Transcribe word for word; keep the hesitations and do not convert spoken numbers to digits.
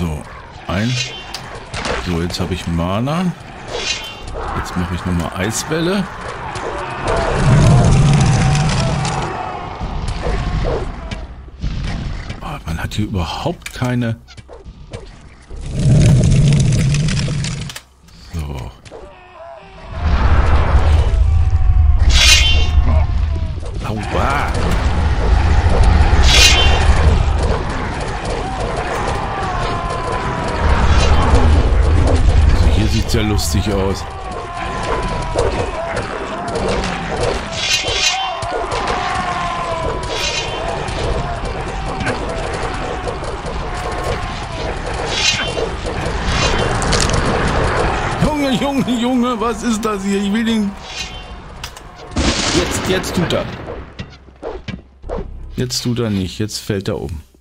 So, ein. So, jetzt habe ich Mana. Jetzt mache ich nochmal Eisbälle. Oh, man hat hier überhaupt keine... So. Aua. Sieht sehr lustig aus. Junge, Junge, Junge, was ist das hier? Ich will den... Jetzt, jetzt tut er. Jetzt tut er nicht, jetzt fällt er um.